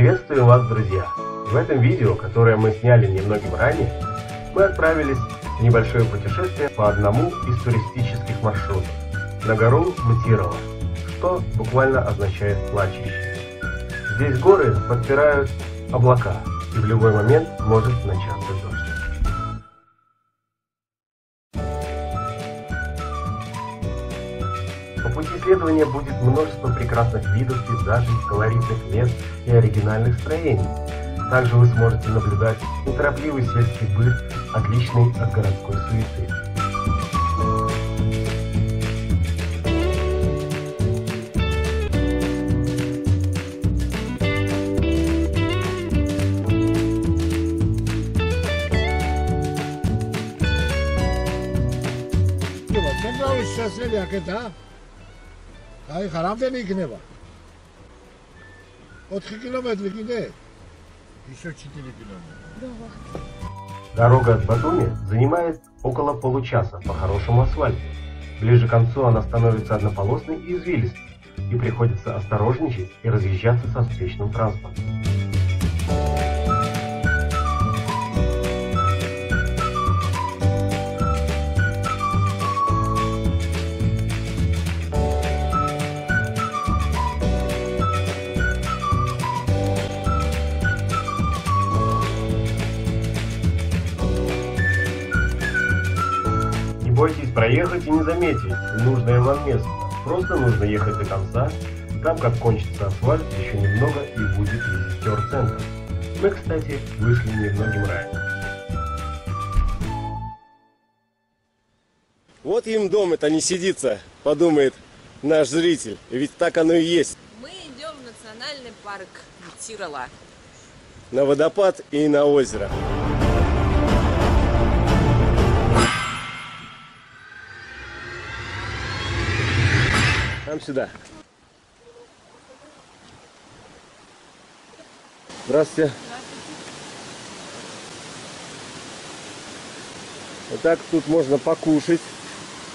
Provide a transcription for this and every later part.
Приветствую вас, друзья! В этом видео, которое мы сняли немногим ранее, мы отправились в небольшое путешествие по одному из туристических маршрутов на гору Мтирала, что буквально означает «плачущий». Здесь горы подпирают облака, и в любой момент может начаться дождь. По пути следования будет множество прекрасных видов, пейзажей, колоритных мест и оригинальных строений. Также вы сможете наблюдать неторопливый сельский быт, отличный от городской суеты. Дорога от Батуми занимает около получаса по хорошему асфальту. Ближе к концу она становится однополосной и извилистой, и приходится осторожничать и разъезжаться со встречным транспортом. Не бойтесь проехать и не заметить нужное вам место. Просто нужно ехать до конца. Там, как кончится асфальт, еще немного и будет визитер-центр. Мы, кстати, вышли немногим ранее. Вот им дом, это не сидится, подумает наш зритель. Ведь так оно и есть. Мы идем в национальный парк Мтирала. На водопад и на озеро. Нам сюда. Здравствуйте. Здравствуйте. Вот так тут можно покушать.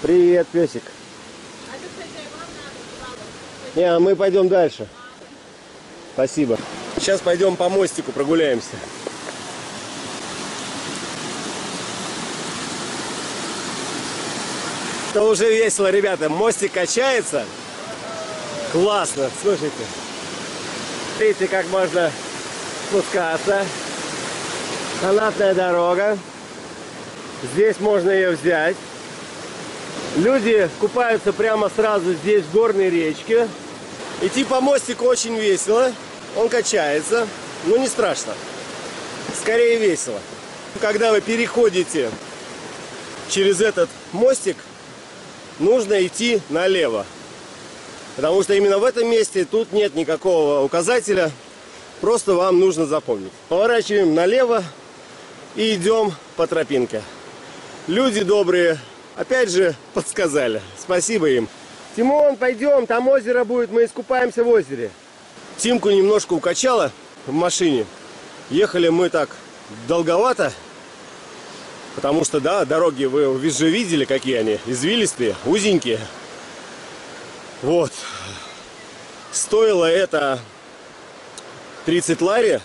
Привет, песик. Не, а мы пойдем дальше. Спасибо. Сейчас пойдем по мостику прогуляемся. Это уже весело, ребята. Мостик качается. Классно, слушайте. Смотрите, как можно спускаться. Канатная дорога. Здесь можно ее взять. Люди купаются прямо сразу здесь, в горной речке. Идти по мостику очень весело. Он качается, но не страшно. Скорее весело. Когда вы переходите через этот мостик, нужно идти налево. Потому что именно в этом месте тут нет никакого указателя. Просто вам нужно запомнить. Поворачиваем налево и идем по тропинке. Люди добрые, опять же, подсказали. Спасибо им. Тимон, пойдем, там озеро будет, мы искупаемся в озере. Тимку немножко укачало в машине. Ехали мы так долговато. Потому что, да, дороги вы же видели, какие они. Извилистые, узенькие. Вот, стоило это 30 лари,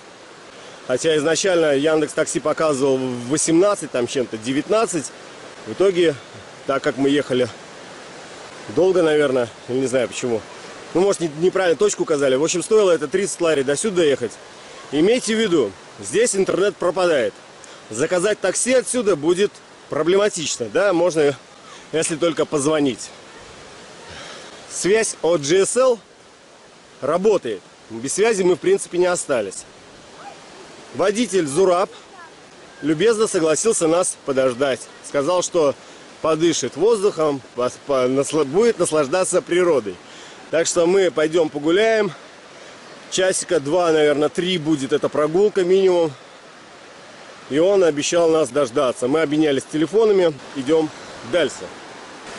хотя изначально Яндекс.Такси показывал 18, там чем-то 19. В итоге, так как мы ехали долго, наверное, или не знаю почему, ну, может, неправильно точку указали. В общем, стоило это 30 лари до сюда ехать. Имейте в виду, здесь интернет пропадает. Заказать такси отсюда будет проблематично, да, можно, если только позвонить. Связь от GSL работает. Без связи мы, в принципе, не остались. Водитель Зураб любезно согласился нас подождать. Сказал, что подышит воздухом, будет наслаждаться природой. Так что мы пойдем погуляем. Часика два, наверное, три будет эта прогулка минимум. И он обещал нас дождаться. Мы обменялись телефонами. Идем дальше.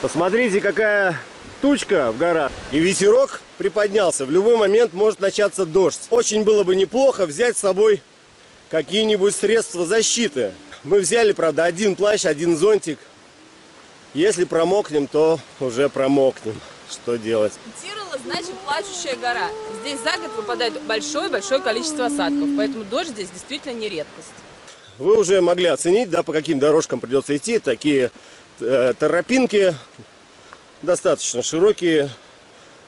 Посмотрите, какая тучка в горах, и ветерок приподнялся. В любой момент может начаться дождь. Очень было бы неплохо взять с собой какие-нибудь средства защиты. Мы взяли, правда, один плащ, один зонтик. Если промокнем, то уже промокнем. Что делать? Мтирала значит плачущая гора. Здесь за год выпадает большое-большое количество осадков, поэтому дождь здесь действительно не редкость. Вы уже могли оценить, да, по каким дорожкам придется идти. Такие тропинки достаточно широкие,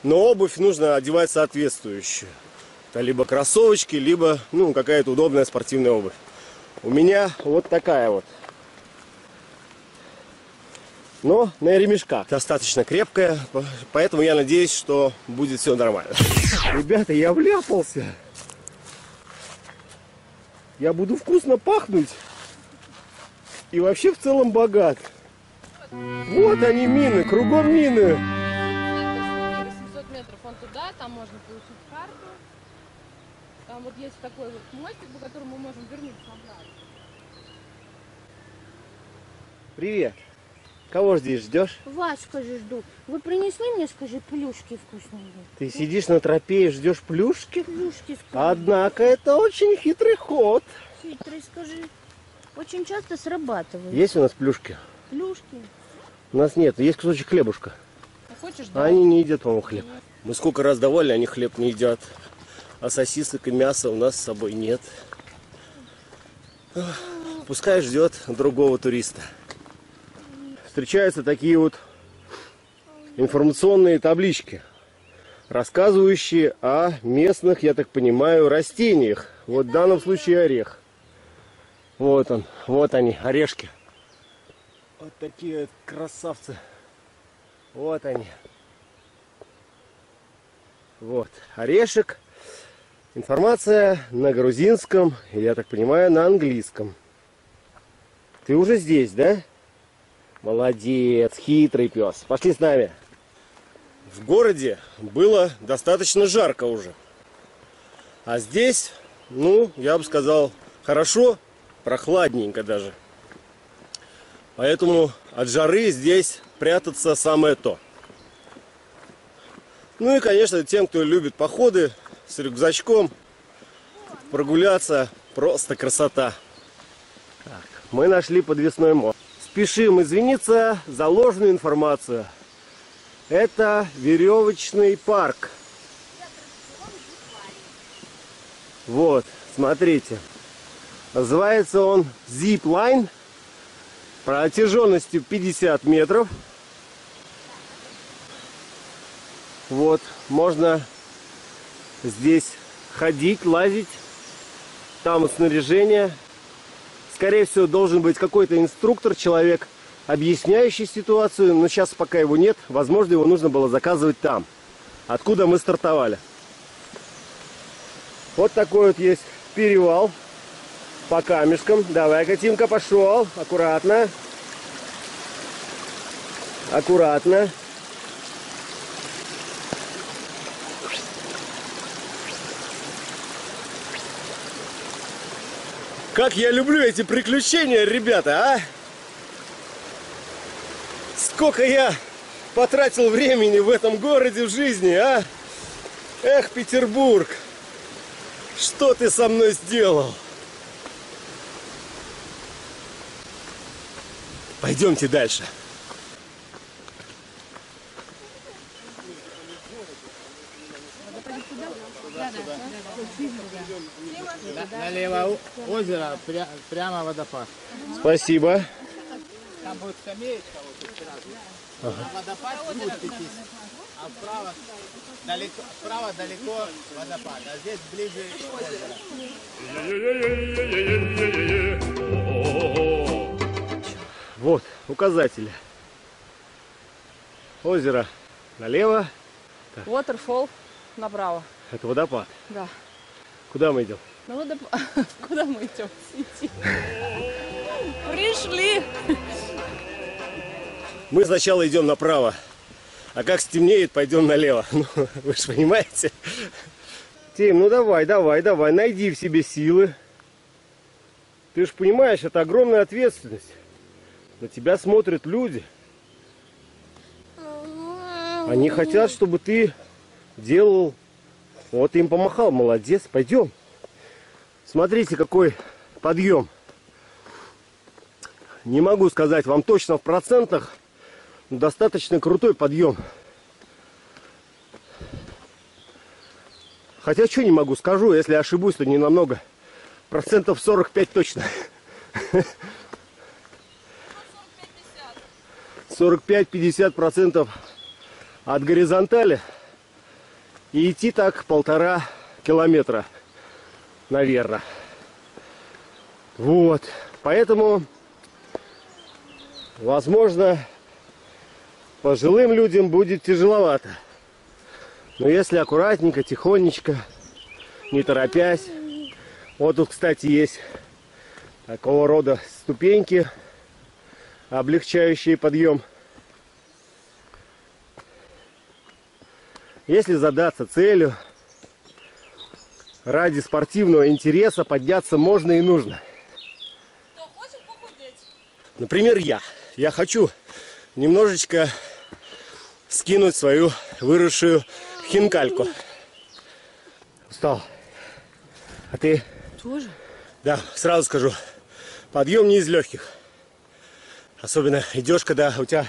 но обувь нужно одевать соответствующую. Это либо кроссовочки, либо какая-то удобная спортивная обувь. У меня вот такая вот. Но на ремешках. Достаточно крепкая, поэтому я надеюсь, что будет все нормально. Ребята, я вляпался. Я буду вкусно пахнуть. И вообще в целом богат. Вот они мины, кругом мины. 800 метров вон туда, там можно получить карту. Там вот есть такой вот мостик, по которому мы можем вернуться обратно. Привет. Кого здесь ждешь? Вас, скажи, жду. Вы принесли мне, скажи, плюшки вкусные? Ты сидишь на тропе и ждешь плюшки? Плюшки вкусные. Однако это очень хитрый ход. Хитрый, скажи. Очень часто срабатывает. Есть у нас плюшки? Плюшки? У нас нет, есть кусочек хлебушка. А хочешь, да? Они не едят, по-моему, хлеб. Нет. Мы сколько раз давали, они хлеб не едят. А сосисок и мяса у нас с собой нет. Пускай ждет другого туриста. Встречаются такие вот информационные таблички, рассказывающие о местных, я так понимаю, растениях. Вот в данном случае орех. Вот он, вот они, орешки. Вот такие вот красавцы. Вот они. Вот орешек. Информация на грузинском, я так понимаю, на английском. Ты уже здесь, да? Молодец, хитрый пес. Пошли с нами. В городе было достаточно жарко уже. А здесь, я бы сказал, хорошо, прохладненько даже. Поэтому от жары здесь прятаться самое то. Ну и, конечно, тем, кто любит походы с рюкзачком, прогуляться просто красота. Так, мы нашли подвесной мост. Спешим извиниться за ложную информацию. Это веревочный парк. Вот, смотрите. Называется он зиплайн. Протяженностью 50 метров. Вот, можно здесь ходить, лазить. Там снаряжение. Скорее всего, должен быть какой-то инструктор, человек, объясняющий ситуацию, но сейчас пока его нет. Возможно, его нужно было заказывать там, откуда мы стартовали. Вот такой вот есть перевал по камешкам. Давай-ка, Тимка, пошел. Аккуратно. Аккуратно. Как я люблю эти приключения, ребята, а? Сколько я потратил времени в этом городе, в жизни, а? Эх, Петербург, что ты со мной сделал? Пойдемте дальше. Налево озеро, прямо водопад. Спасибо. Там будет скамеечка вот тут сразу. Ага. А водопад крутитесь, а вправо далеко водопад, а здесь ближе озеро. Вот указатели. Озеро налево. Waterfall направо. Это водопад? Да. Куда мы идем? На водопад. Куда мы идем? Пришли! Мы сначала идем направо, а как стемнеет, пойдем налево. Вы же понимаете? Тим, давай, найди в себе силы. Ты же понимаешь, это огромная ответственность. На тебя смотрят люди. Они хотят, чтобы ты делал... Вот им помахал, молодец, пойдем. Смотрите, какой подъем. Не могу сказать вам точно в процентах, но достаточно крутой подъем. Хотя что не могу, скажу, если ошибусь, то не намного. 45% точно. 45-50% от горизонтали. И идти так 1,5 километра, наверное. Вот. Поэтому, возможно, пожилым людям будет тяжеловато. Но если аккуратненько, тихонечко, не торопясь. Вот тут, кстати, есть такого рода ступеньки, облегчающие подъем. Если задаться целью, ради спортивного интереса подняться можно и нужно. Кто хочет похудеть? Например, я. Я хочу немножечко скинуть свою выросшую хинкальку. Устал. А ты? Тоже? Да, сразу скажу, подъем не из легких. Особенно идешь, когда у тебя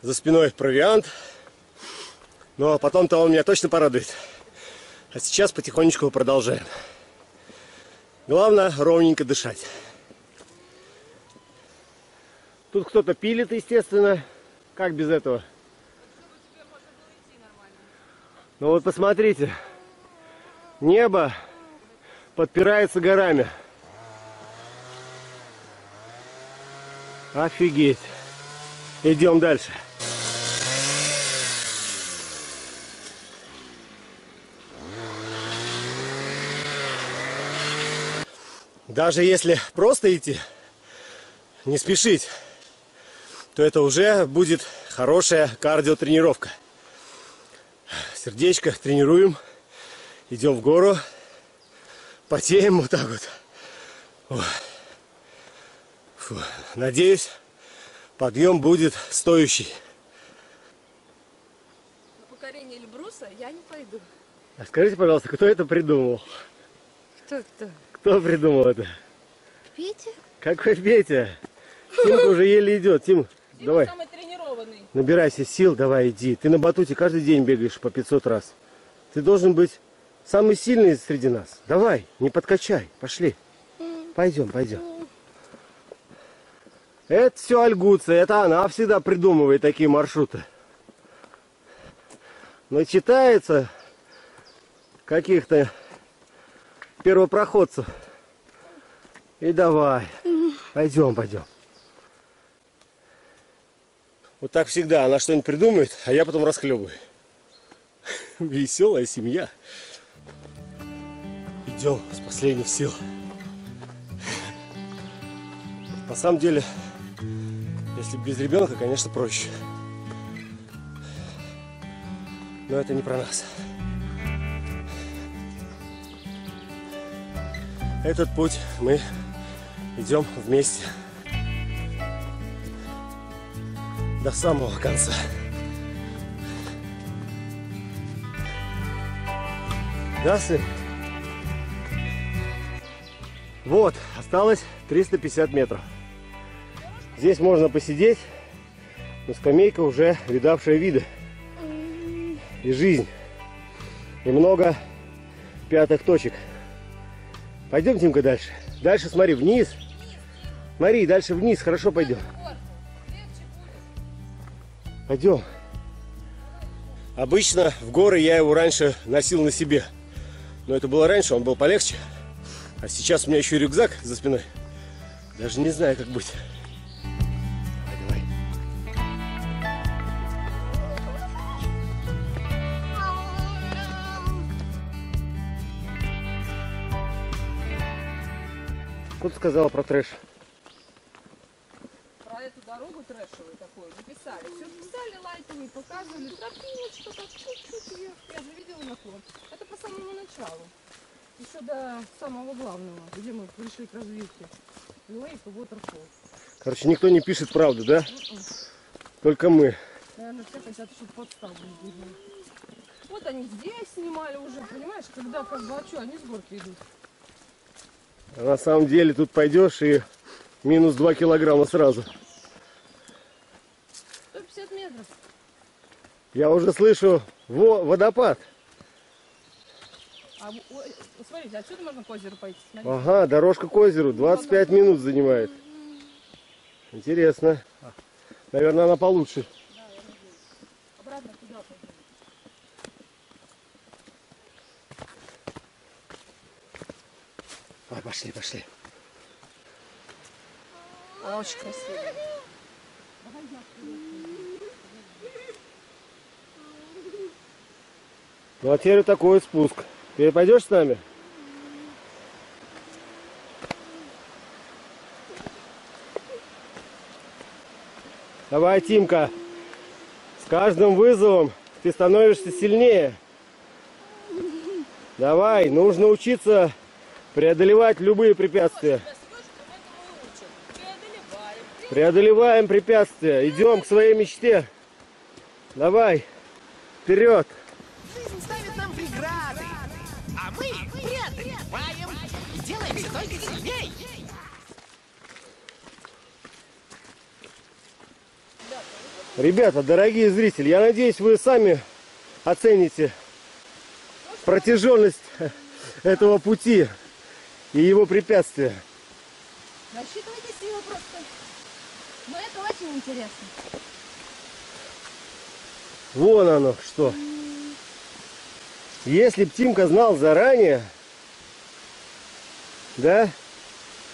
за спиной провиант. Но потом-то он меня точно порадует. А сейчас потихонечку продолжаем. Главное ровненько дышать. Тут кто-то пилит, естественно. Как без этого? Ну вот посмотрите. Небо подпирается горами. Офигеть. Идем дальше. Даже если просто идти, не спешить, то это уже будет хорошая кардиотренировка. Сердечко тренируем, идем в гору, потеем вот так вот. Фу. Надеюсь, подъем будет стоящий. На покорение Эльбруса я не пойду. А скажите, пожалуйста, кто это придумал? Кто-кто? Кто придумал это? Петя. Какой Петя? Тимка уже еле идет. Тим, давай. Самый тренированный. Набирайся сил, давай иди. Ты на батуте каждый день бегаешь по 500 раз. Ты должен быть самый сильный среди нас. Давай, не подкачай. Пошли. Пойдем, пойдем. Это все Ольгуция. Это она всегда придумывает такие маршруты. Но читается каких-то первопроходцев. И давай. Пойдем, пойдем. Вот так всегда. Она что-нибудь придумает, а я потом расхлебываю. Веселая семья. Идем с последних сил. На самом деле, если без ребенка, конечно, проще. Но это не про нас. Этот путь мы идем вместе до самого конца. Да, сын? Вот, осталось 350 метров. Здесь можно посидеть, но скамейка уже видавшая виды и жизнь. И много пятых точек. Пойдем, Тимка, дальше. Дальше смотри, вниз. Смотри, дальше вниз. Хорошо, пойдем. Пойдем. Обычно в горы я его раньше носил на себе. Но это было раньше, он был полегче. А сейчас у меня еще и рюкзак за спиной. Даже не знаю, как быть. Давай, давай. Кто-то сказала про трэш. Про эту дорогу трэшевую такую написали. Все писали лайками, показывали. Тропиночка, так чуть-чуть вверх. Я же видела наклон. Это по самому началу. Еще до самого главного, где мы пришли к развилке. Короче, никто не пишет правду, да? Только мы. Наверное, все хотят, чтобы подставу не делали. Вот они здесь снимали уже, понимаешь, когда как бы, а что, они с горки идут. А на самом деле тут пойдешь и минус 2 килограмма сразу. 150 метров. Я уже слышу водопад. А, смотрите, отсюда можно к озеру пойти. Смотрите. Ага, дорожка к озеру. 25 минут занимает. Интересно. Наверное, она получше. Да, я надеюсь. Обратно туда пойдем. Ой, пошли, пошли. Она очень красивая. Ну а теперь такой спуск. Ты пойдешь с нами? Давай, Тимка. С каждым вызовом ты становишься сильнее. Давай, нужно учиться преодолевать любые препятствия. Преодолеваем препятствия. Идем к своей мечте. Давай, вперед. Жизнь ставит нам преграды, а мы преодолеваем и делаемся только сильнее. Ребята, дорогие зрители, я надеюсь, вы сами оцените протяженность этого пути и его препятствия. Рассчитывайте силы просто. Но это очень интересно. Вон оно что. Если б Тимка знал заранее, да?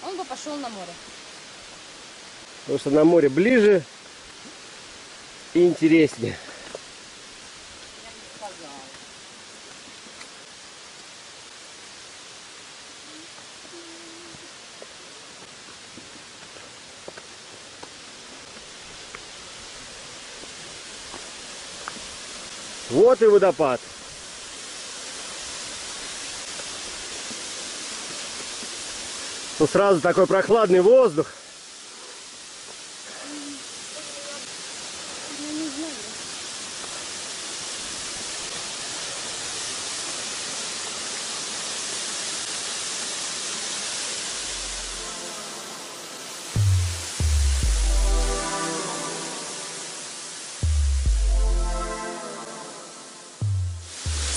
Он бы пошел на море. Потому что на море ближе и интереснее. Я не сказала. Вот и водопад. Ну, сразу такой прохладный воздух.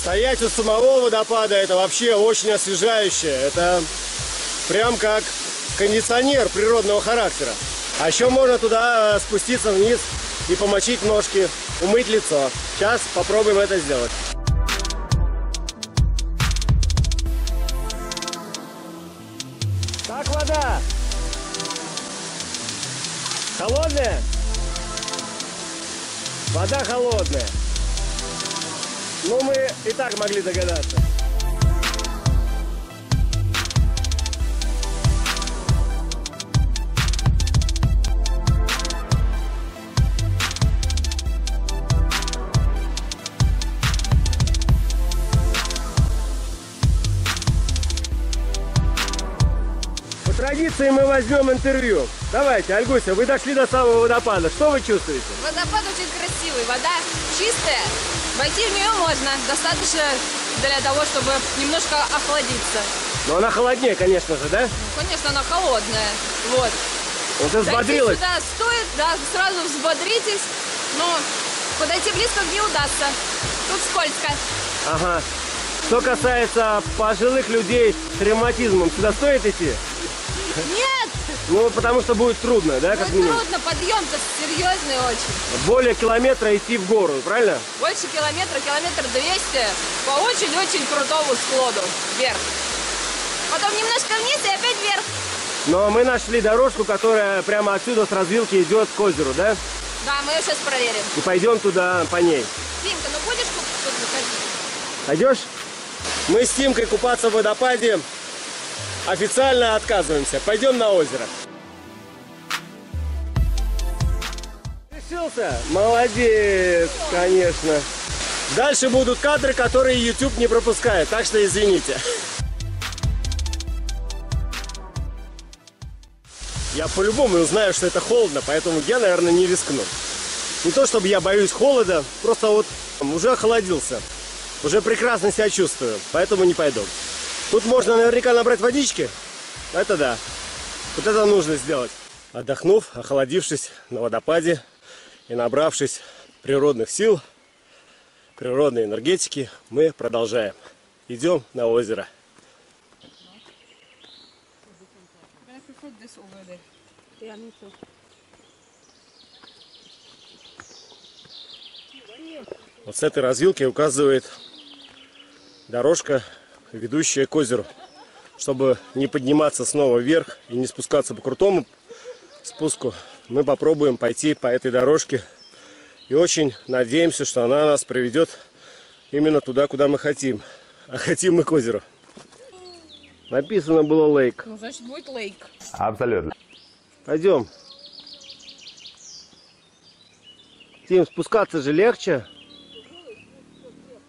Стоять у самого водопада — это вообще очень освежающе. Это прям как кондиционер природного характера. А еще можно туда спуститься вниз и помочить ножки, умыть лицо. Сейчас попробуем это сделать. Как вода? Холодная? Вода холодная. Ну, мы и так могли догадаться. По традиции мы возьмем интервью. Давайте, Ольгуся, вы дошли до самого водопада. Что вы чувствуете? Водопад очень красивый, вода чистая. Войти в нее можно, достаточно для того, чтобы немножко охладиться. Но она холоднее, конечно же, да? Ну, конечно, она холодная. Вот. Вот и взбодрилась. Сюда стоит, да, сразу взбодритесь, но подойти близко не удастся. Тут скользко. Ага. Что касается пожилых людей с ревматизмом, сюда стоит идти? Нет! Ну, потому что будет трудно, да, как минимум? Трудно, подъем-то серьезный очень. Более километра идти в гору, правильно? Больше километра, километр 200 по очень-очень крутому склону вверх. Потом немножко вниз и опять вверх. Но мы нашли дорожку, которая прямо отсюда с развилки идет к озеру, да? Да, мы ее сейчас проверим. И пойдем туда по ней. Тимка, ну будешь тут выходить? Пойдешь? Мы с Тимкой купаться в водопаде официально отказываемся. Пойдем на озеро. Решился? Молодец, конечно. Дальше будут кадры, которые YouTube не пропускает, так что извините. Я по-любому узнаю, что это холодно, поэтому я, наверное, не рискну. Не то чтобы я боюсь холода, просто вот уже охладился. Уже прекрасно себя чувствую, поэтому не пойду. Тут можно наверняка набрать водички. Это да. Вот это нужно сделать. Отдохнув, охладившись на водопаде и набравшись природных сил, природной энергетики, мы продолжаем. Идем на озеро. Вот с этой развилки указывает дорожка, ведущая к озеру, чтобы не подниматься снова вверх и не спускаться по крутому спуску. Мы попробуем пойти по этой дорожке и очень надеемся, что она нас приведет именно туда, куда мы хотим. А хотим мы к озеру. Написано было лейк. Ну, значит, будет лейк. Абсолютно. Пойдем. Тим, спускаться же легче?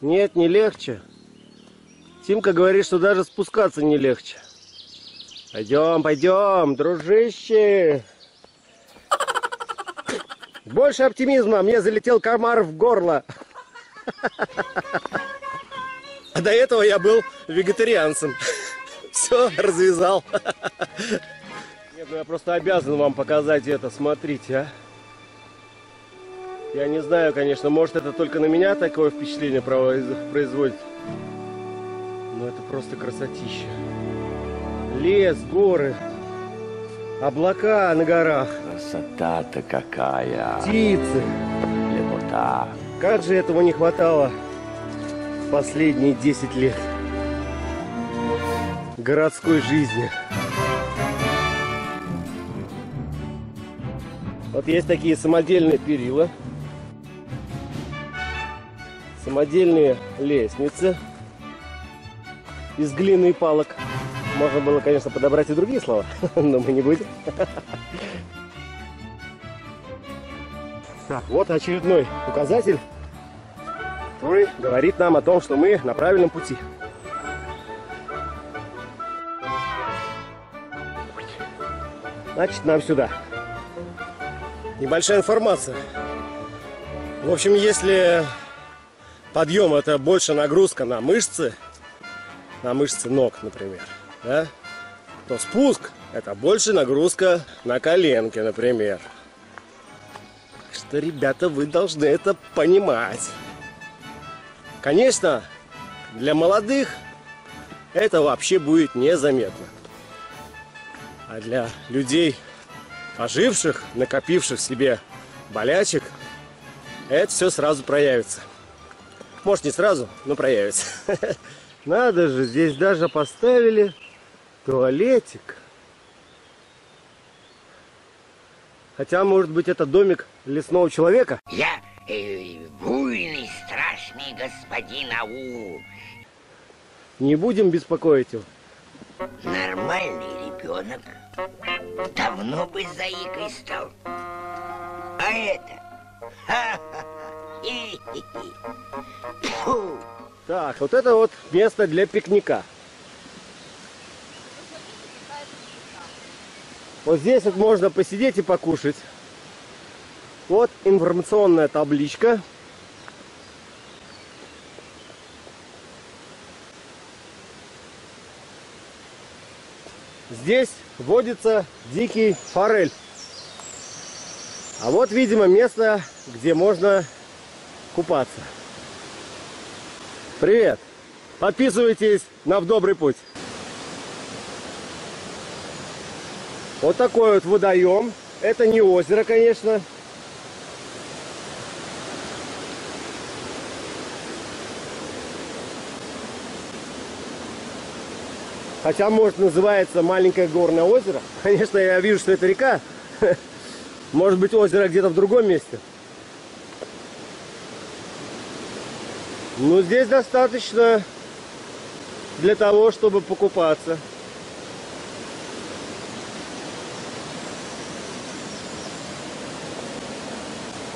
Нет, не легче. Тимка говорит, что даже спускаться не легче. Пойдем, пойдем, дружище. Больше оптимизма. Мне залетел комар в горло. А до этого я был вегетарианцем. Все, развязал. Нет, ну я просто обязан вам показать это. Смотрите, а. Я не знаю, конечно, может это только на меня такое впечатление производит. Но это просто красотища. Лес, горы, облака на горах. Красота-то какая. Птицы. Лепота. Как же этого не хватало последние 10 лет городской жизни. Вот есть такие самодельные перила, самодельные лестницы из глины и палок. Можно было, конечно, подобрать и другие слова, но мы не будем. Так, вот очередной указатель, который говорит нам о том, что мы на правильном пути. Значит, нам сюда. Небольшая информация. В общем, если подъем — это больше нагрузка на мышцы ног, например, да, то спуск — это больше нагрузка на коленки, например. Что, ребята, вы должны это понимать. Конечно, для молодых это вообще будет незаметно. А для людей, поживших, накопивших в себе болячек, это все сразу проявится. Может, не сразу, но проявится. Надо же, здесь даже поставили туалетик. Хотя, может быть, это домик лесного человека. Я буйный, страшный господин Ау. Не будем беспокоить его. Нормальный ребенок давно бы заикой стал. А это... Ха-ха-ха. Хи-хи-хи. Так, вот это вот место для пикника. Вот здесь вот можно посидеть и покушать. Вот информационная табличка. Здесь водится дикий форель. А вот, видимо, место, где можно купаться. Привет! Подписывайтесь на В Добрый Путь. Вот такой вот водоем. Это не озеро, конечно. Хотя, может, называется маленькое горное озеро. Конечно, я вижу, что это река. Может быть, озеро где-то в другом месте. Ну, здесь достаточно для того, чтобы покупаться.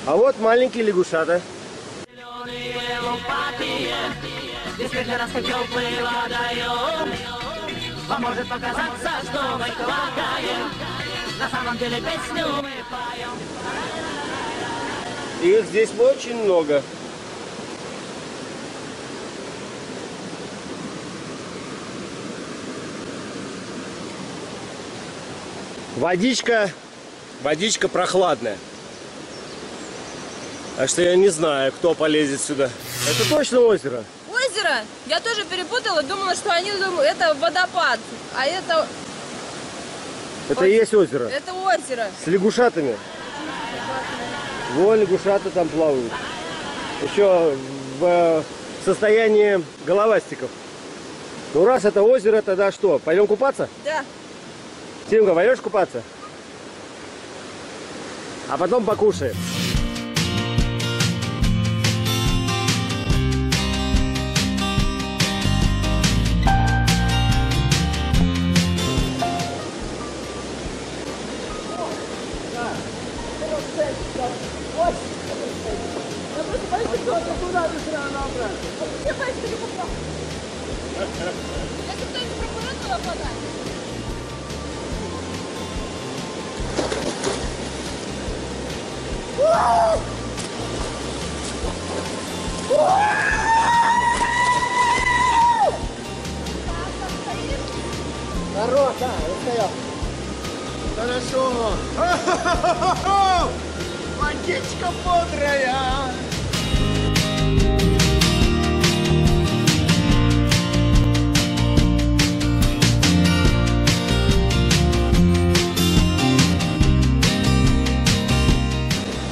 А вот маленькие лягушата. Поможет показаться, что мы квакаем. На самом деле песню мы поем. Их здесь очень много. Водичка, водичка прохладная. Так что я не знаю, кто полезет сюда. Это точно озеро? озеро. Я тоже перепутала, думала, что они думают, это водопад, а это... Это и есть озеро? Это озеро. С лягушатами? Вон лягушата там плавают. Еще в состоянии головастиков. Ну раз это озеро, тогда что, пойдем купаться? Да. Тимка, пойдешь купаться? А потом покушаем.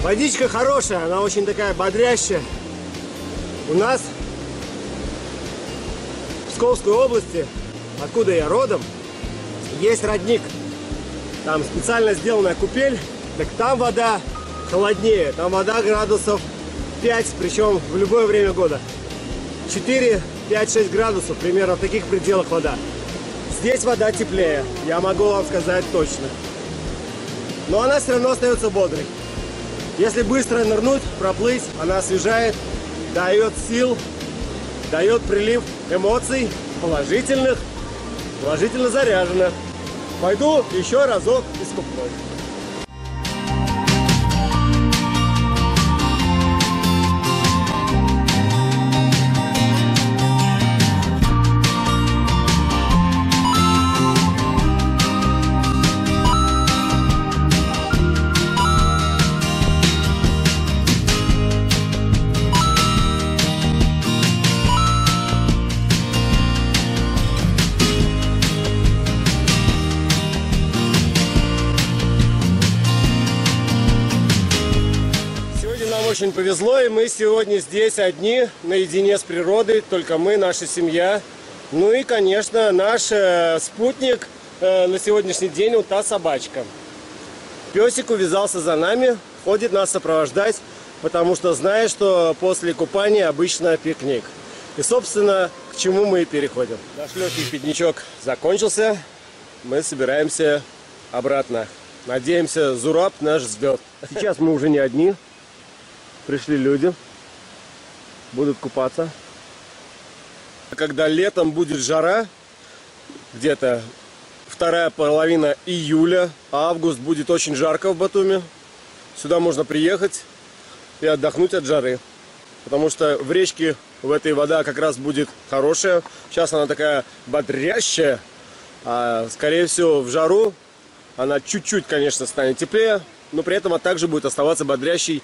Водичка хорошая, она очень такая бодрящая. У нас в Псковской области, откуда я родом, есть родник. Там специально сделанная купель, так там вода холоднее, там вода градусов 5, причем в любое время года. 4, 5, 6 градусов, примерно в таких пределах вода. Здесь вода теплее, я могу вам сказать точно. Но она все равно остается бодрой. Если быстро нырнуть, проплыть, она освежает, дает сил, дает прилив эмоций положительных, положительно заряженных. Пойду еще разок искупнуть. Очень повезло, и мы сегодня здесь одни, наедине с природой, только мы, наша семья. Ну и, конечно, наш спутник на сегодняшний день, вот та собачка. Песик увязался за нами, ходит нас сопровождать, потому что знает, что после купания обычно пикник. И, собственно, к чему мы и переходим. Наш легкий пикничок закончился, мы собираемся обратно. Надеемся, Зураб нас ждет. Сейчас мы уже не одни. Пришли люди, будут купаться. Когда летом будет жара, где-то вторая половина июля, август, будет очень жарко в Батуми. Сюда можно приехать и отдохнуть от жары. Потому что в речке, в этой вода как раз будет хорошая. Сейчас она такая бодрящая. А, скорее всего, в жару она чуть-чуть, конечно, станет теплее, но при этом она также будет оставаться бодрящей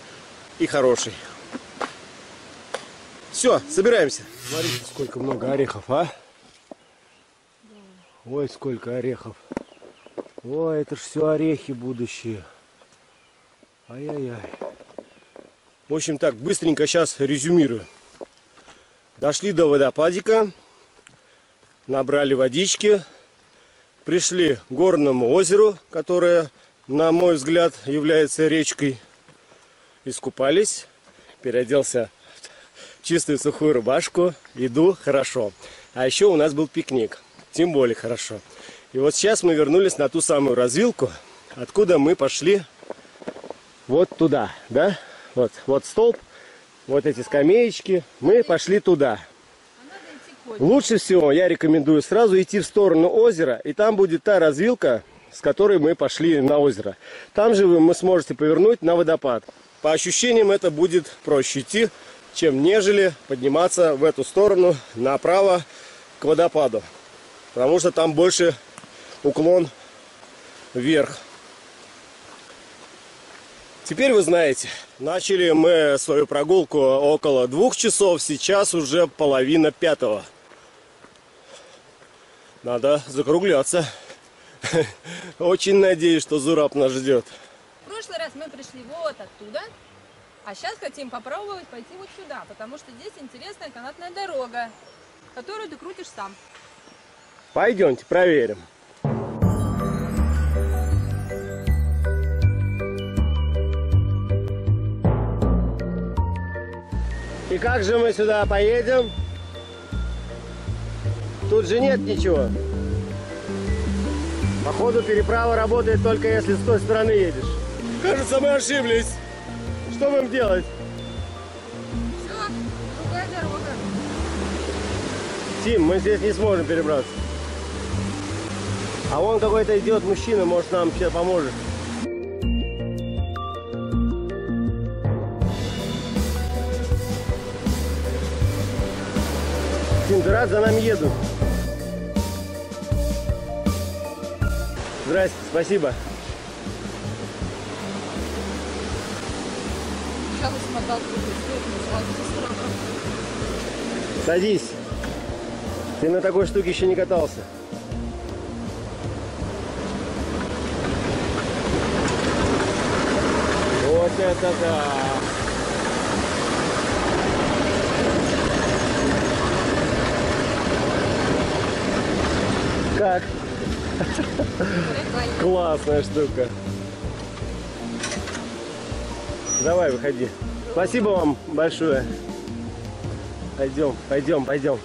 и хороший. Все, собираемся. Смотрите, сколько много орехов, а? Ой, сколько орехов. Ой, это ж все орехи будущие. Ай-яй-яй. В общем, так, быстренько сейчас резюмирую. Дошли до водопадика. Набрали водички. Пришли к горному озеру, которое, на мой взгляд, является речкой. Искупались, переоделся в чистую сухую рубашку, иду хорошо. А еще у нас был пикник, тем более хорошо. И вот сейчас мы вернулись на ту самую развилку, откуда мы пошли вот туда, да? Вот, вот столб, вот эти скамеечки, мы пошли туда. Лучше всего я рекомендую сразу идти в сторону озера, и там будет та развилка, с которой мы пошли на озеро. Там же вы сможете повернуть на водопад. По ощущениям это будет проще идти, чем нежели подниматься в эту сторону, направо к водопаду. Потому что там больше уклон вверх. Теперь вы знаете, начали мы свою прогулку около 2 часов, сейчас уже 4:30. Надо закругляться. Очень надеюсь, что Зураб нас ждет. В прошлый раз мы пришли вот оттуда, а сейчас хотим попробовать пойти вот сюда, потому что здесь интересная канатная дорога, которую ты крутишь сам. Пойдемте, проверим. И как же мы сюда поедем? Тут же нет ничего. Походу, переправа работает только если с той стороны едешь. Кажется, мы ошиблись. Что будем делать? Все, другая дорога. Тим, мы здесь не сможем перебраться. А вон какой-то идет мужчина, может, нам все поможет. Рад за нами едут. Здрасте, спасибо. Садись. Ты на такой штуке еще не катался. Вот это да. Как? Классная штука. Давай, выходи. Спасибо вам большое. Пойдем, пойдем, пойдем.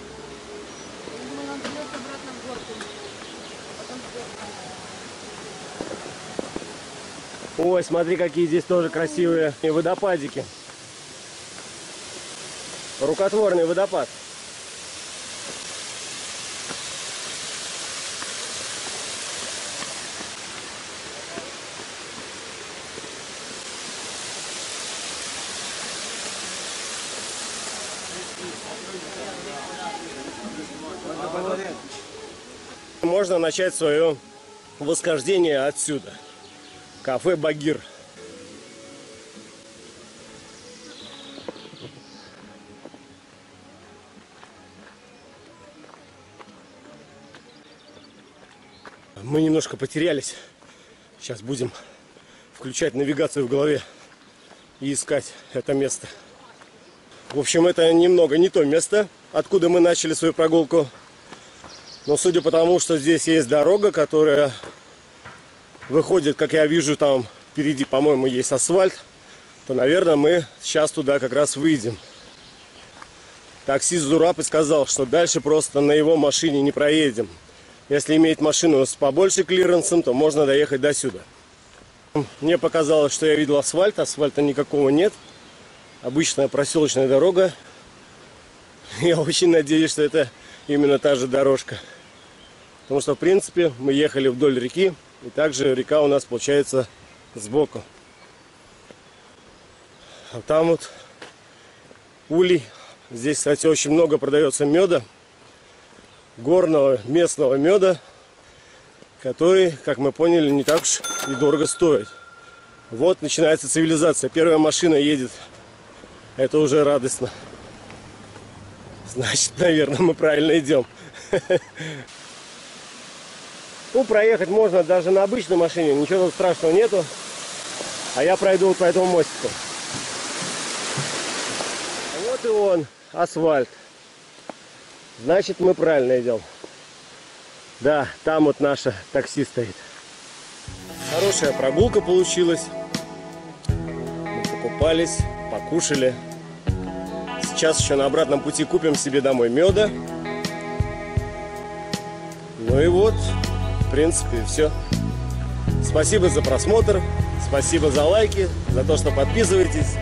Ой, смотри, какие здесь тоже красивые водопадики. Рукотворный водопад. Можно начать свое восхождение отсюда. Кафе «Багир». Мы немножко потерялись. Сейчас будем включать навигацию в голове и искать это место. В общем, это немного не то место, откуда мы начали свою прогулку. Но судя по тому, что здесь есть дорога, которая выходит, как я вижу, там впереди, по-моему, есть асфальт, то, наверное, мы сейчас туда как раз выйдем. Таксист Зураб сказал, что дальше просто на его машине не проедем. Если иметь машину с побольше клиренсом, то можно доехать до сюда. Мне показалось, что я видел асфальт, асфальта никакого нет. Обычная проселочная дорога. Я очень надеюсь, что это именно та же дорожка. Потому что, в принципе, мы ехали вдоль реки, и также река у нас получается сбоку. А там вот улей. Здесь, кстати, очень много продается меда. Горного местного меда, который, как мы поняли, не так уж и дорого стоит. Вот начинается цивилизация. Первая машина едет. Это уже радостно. Значит, наверное, мы правильно идем. Ну, проехать можно даже на обычной машине. Ничего тут страшного нету. А я пройду вот по этому мостику. Вот и он, асфальт. Значит, мы правильно идем. Да, там вот наше такси стоит. Хорошая прогулка получилась. Мы покупались, покушали. Сейчас еще на обратном пути купим себе домой меда. Ну и вот, в принципе, все. Спасибо за просмотр, спасибо за лайки, за то, что подписываетесь.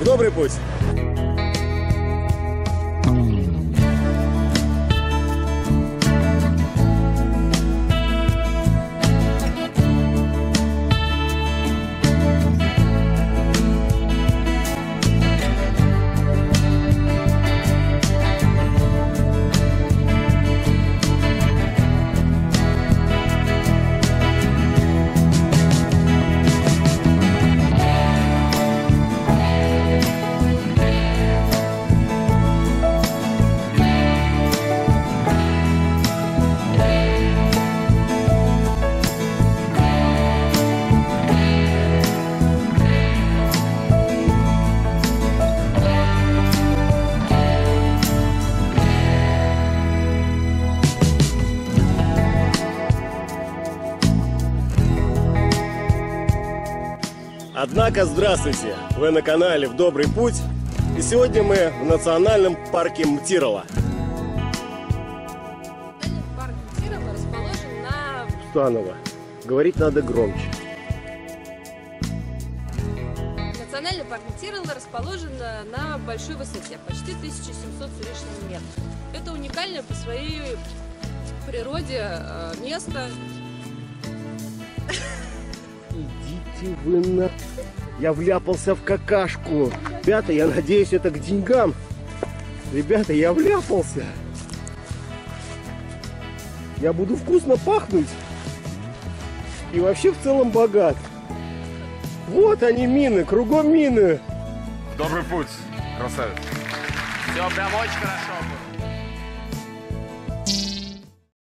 В добрый путь! Однако, здравствуйте! Вы на канале «В Добрый Путь», и сегодня мы в национальном парке Мтирала. Парк Мтирала расположен на... Станова. Говорить надо громче. Национальный парк Мтирала расположен на большой высоте, почти 1700 с лишним метров. Это уникальное по своей природе место. Идите вы на... Я вляпался в какашку. Ребята, я надеюсь, это к деньгам. Ребята, я вляпался. Я буду вкусно пахнуть. И вообще в целом богат. Вот они мины, кругом мины. Добрый путь, красавец. Все прям очень хорошо.